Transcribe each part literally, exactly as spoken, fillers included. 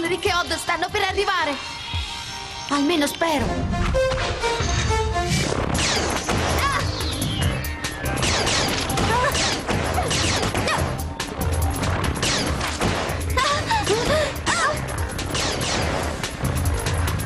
dollari che Odd stanno per arrivare. Almeno spero.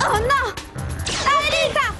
Oh no! Alita!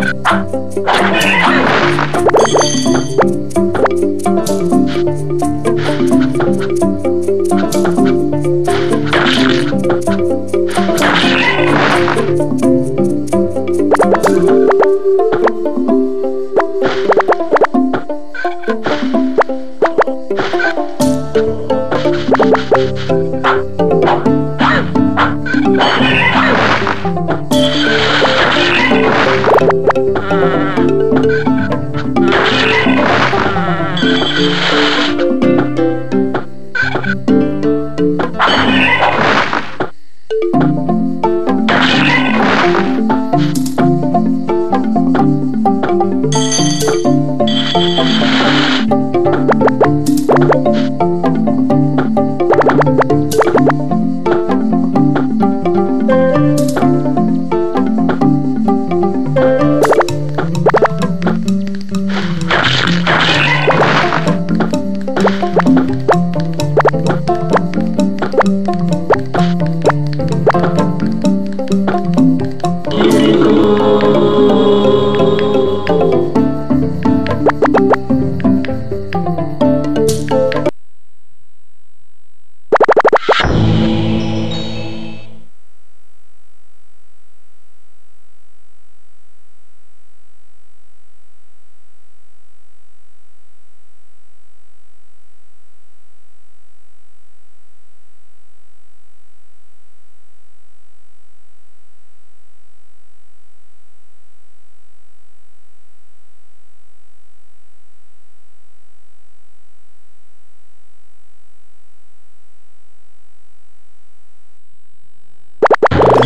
Thank